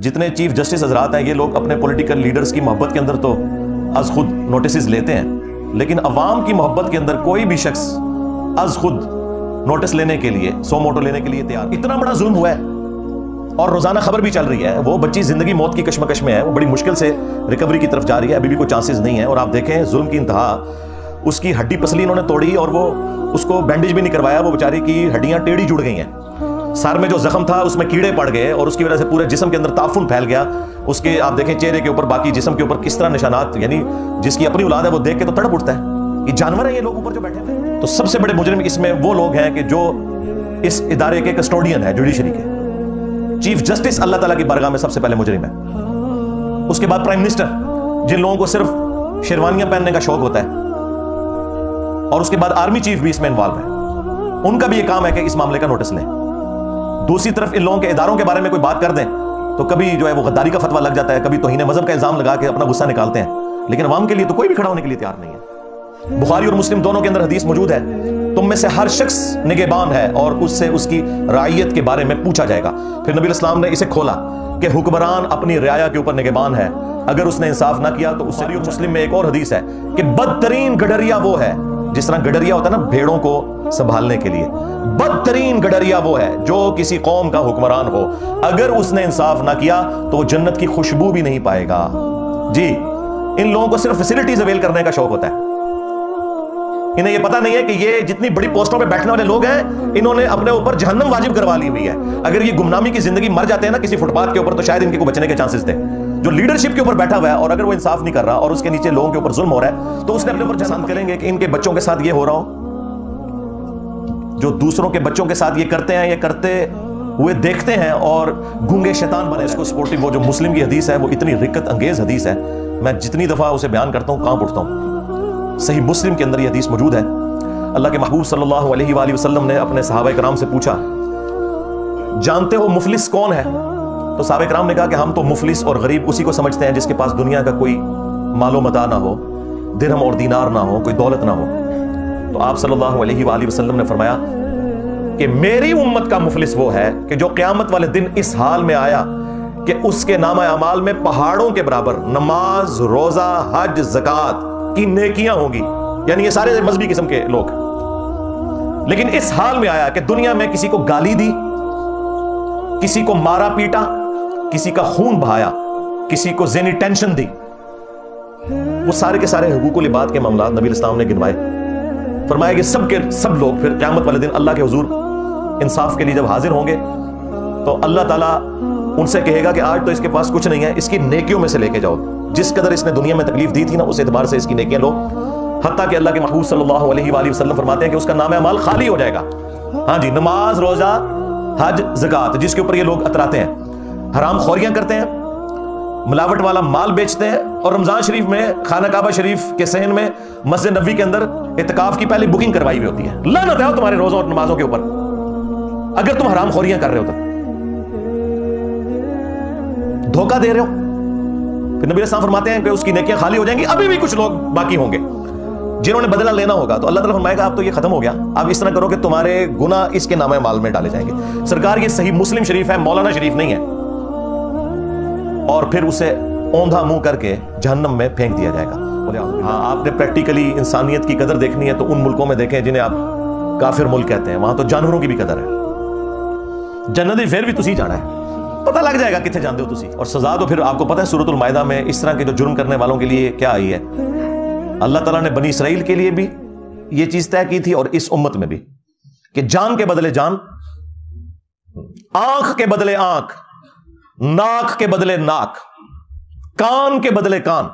जितने chief justice हजरात हैं ये लोग अपने पॉलिटिकल लीडर्स की मोहब्बत के अंदर तो अज खुद नोटिस लेते हैं, लेकिन अवाम की मोहब्बत के अंदर कोई भी शख्स अज खुद नोटिस लेने के लिए, सो मोटो लेने के लिए तैयार। इतना बड़ा जुल्म हुआ है और रोजाना खबर भी चल रही है। वो बच्ची जिंदगी मौत की कश्मकश में है, वो बड़ी मुश्किल से रिकवरी की तरफ जा रही है, अभी भी कोई चांसेस नहीं है। और आप देखें जुल्म की इंतहा, उसकी हड्डी पसली इन्होंने तोड़ी और वो उसको बैंडेज भी नहीं करवाया, वो बेचारे की हड्डियां टेढ़ी जुड़ गई हैं। सर में जो जख्म था उसमें कीड़े पड़ गए और उसकी वजह से पूरे जिस्म के अंदर ताफुन फैल गया। उसके आप देखें चेहरे के ऊपर, बाकी जिस्म के ऊपर किस तरह निशानात, यानी जिसकी अपनी औलाद है वो देख के तो तड़प उठता है। ये जानवर है, ये लोग ऊपर जो बैठे हैं। तो सबसे बड़े मुजरिम इसमें वो लोग हैं कि जो इस इदारे के कस्टोडियन है, जुडिशरी के। चीफ जस्टिस अल्लाह ताला की बारगाह में सबसे पहले मुजरिम है, उसके बाद प्राइम मिनिस्टर, जिन लोगों को सिर्फ शेरवानियां पहनने का शौक होता है, और उसके बाद आर्मी चीफ भी इसमें इन्वॉल्व है। उनका भी यह काम है कि इस मामले का नोटिस लें। दूसरी तरफ इन लोगों के इदारों के बारे में कोई बात कर दें तो कभी जो है वो गद्दारी का फतवा लग जाता है, कभी तौहीन मजहब का इल्जाम लगा के अपना गुस्सा निकालते हैं, लेकिन अवाम के लिए तो कोई भी खड़ा होने के लिए तैयार नहीं है। बुखारी और मुस्लिम दोनों के अंदर हदीस मौजूद है, तुम में से हर शख्स निगेबान है और उससे उसकी रायत के बारे में पूछा जाएगा। फिर नबी अलैहिस्सलाम ने इसे खोला कि हुक्मरान अपनी रियाया के ऊपर निगेबान है, अगर उसने इंसाफ ना किया तो उससे। मुस्लिम में एक और हदीस है कि बदतरीन गडरिया वो है, जिस तरह गडरिया होता है ना भेड़ों को संभालने के लिए, बदतरीन गडरिया वो है जो किसी कौम का हुक्मरान हो, अगर उसने इंसाफ ना किया तो वो जन्नत की खुशबू भी नहीं पाएगा। जी, इन लोगों को सिर्फ फैसिलिटीज अवेल करने का शौक होता है। इन्हें ये पता नहीं है कि ये जितनी बड़ी पोस्टों पे बैठने वाले लोग हैं, इन्होंने अपने ऊपर जहन्नम वाजिब करवा ली हुई है। अगर ये गुमनामी की जिंदगी मर जाते हैं ना किसी फुटपाथ के ऊपर तो शायद इनके को बचने के चांसेस थे। जो लीडरशिप के ऊपर बैठा हुआ है और अगर वो इंसाफ नहीं कर रहा और उसके नीचे लोगों के ऊपर जुल्म हो रहा है तो उसने अपने ऊपर जहन्नम करेंगे कि इनके बच्चों के साथ ये हो रहा हो। जो दूसरों के बच्चों के साथ ये करते हैं, ये करते हुए देखते हैं और गूंगे शैतान बने। इसको सपोर्टिव वो जो मुस्लिम की हदीस है, वो इतनी रिक्कत अंगेज हदीस है, मैं जितनी दफा उसे बयान करता हूँ कांप उठता हूँ। सही मुस्लिम के अंदर यह हदीस मौजूद है। अल्लाह के महबूब सल्लल्लाहु अलैहि वसल्लम ने अपने सहाबा कराम से पूछा, जानते हो मुफलिस कौन है? तो सहाबा कराम ने कहा कि हम तो मुफलिस और गरीब उसी को समझते हैं जिसके पास दुनिया का कोई मालूमता ना हो, दिरहम और दीनार ना हो, कोई दौलत ना हो। तो आप सल्लल्लाहु अलैहि वसल्लम ने फरमाया कि मेरी उम्मत का मुफलिस वो है कि जो क़यामत वाले दिन इस हाल में आया कि उसके नामा अमाल में पहाड़ों के बराबर नमाज, रोजा, हज, ज़कात की नेकियां होगी, यानी ये सारे मजहबी किस्म के लोग। लेकिन इस हाल में आया कि दुनिया में किसी को गाली दी, किसी को मारा पीटा, किसी का खून बहाया, किसी को ज़हनी टेंशन दी। वो सारे के सारे हुकूकुल इबाद के मामला नबी अलैहिस्सलाम ने गिनवाए। फरमाया कि सब के सब लोग फिर क़यामत वाले दिन अल्लाह के हुजूर इंसाफ के लिए जब हाजिर होंगे तो अल्लाह ताला उनसे कहेगा कि आज तो इसके पास कुछ नहीं है, इसकी नेकियों में से लेके जाओ, जिस कदर इसने दुनिया में तकलीफ दी थी ना उस एतबार से इसकी नेकियां लो। हत्ता कि अल्लाह के महबूब सल्लल्लाहु अलैहि वसल्लम फरमाते हैं कि उसका नाम अमाल खाली हो जाएगा। हाँ जी, नमाज, रोजा, हज, ज़कात, जिसके ऊपर ये लोग अतराते हैं, हराम खोरियां करते हैं, मिलावट वाला माल बेचते हैं और रमजान शरीफ में खाना काबा शरीफ के सहन में मस्जिद नबवी के अंदर इतिकाफ की पहले बुकिंग करवाई हुई होती है। लानत है तुम्हारे रोजों और नमाजों के ऊपर अगर तुम हराम खोरियां कर रहे हो तो धोखा दे रहे हो। नबी अलैहिस्सलाम फरमाते हैं कि उसकी नेकियां खाली हो जाएंगी, अभी भी कुछ लोग बाकी होंगे जिन्होंने बदला लेना होगा। तो अल्लाह ताला फरमाएगा अब तो ये खत्म हो गया, अब इस तरह करो कि तुम्हारे गुनाह इसके नामे माल में डाले जाएंगे। सरकार, ये सही मुस्लिम शरीफ है, मौलाना शरीफ नहीं है। और फिर उसे औंधा मुंह करके जहन्नम में फेंक दिया जाएगा। हाँ, आपने प्रैक्टिकली इंसानियत की कदर देखनी है तो उन मुल्कों में देखें जिन्हें आप काफिर मुल्क कहते हैं, वहां तो जानवरों की भी कदर है। जन्नत में फिर भी तुसी जाना है, पता लग जाएगा कितने जानते हो तुसी। और सजा तो फिर आपको पता है सूरतुल मायदा में इस तरह के जो जुर्म करने वालों के लिए क्या आई है। अल्लाह ताला ने बनी इसराइल के लिए भी ये चीज तय की थी और इस उम्मत में भी कि जान के बदले जान, आंख के बदले आंख, नाक के बदले नाक, कान के बदले कान,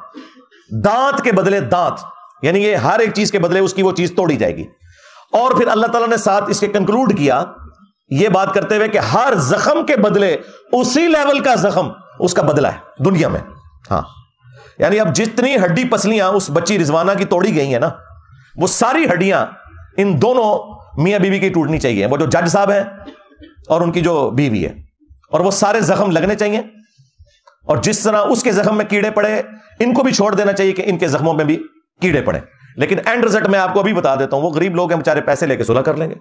दांत के बदले दांत, यानी ये हर एक चीज के बदले उसकी वो चीज तोड़ी जाएगी। और फिर अल्लाह ताला ने साथ इसके कंक्लूड किया ये बात करते हुए कि हर जख्म के बदले उसी लेवल का जख्म उसका बदला है दुनिया में। हाँ, यानी अब जितनी हड्डी पसलियां उस बच्ची रिजवाना की तोड़ी गई है ना, वो सारी हड्डियां इन दोनों मियां बीवी की टूटनी चाहिए, वो जो जज साहब हैं और उनकी जो बीवी है, और वो सारे जख्म लगने चाहिए। और जिस तरह उसके जख्म में कीड़े पड़े, इनको भी छोड़ देना चाहिए कि इनके जख्मों में भी कीड़े पड़े। लेकिन एंड रिजल्ट में आपको अभी बता देता हूं, वो गरीब लोग हैं बेचारे, पैसे लेके सुलह कर लेंगे।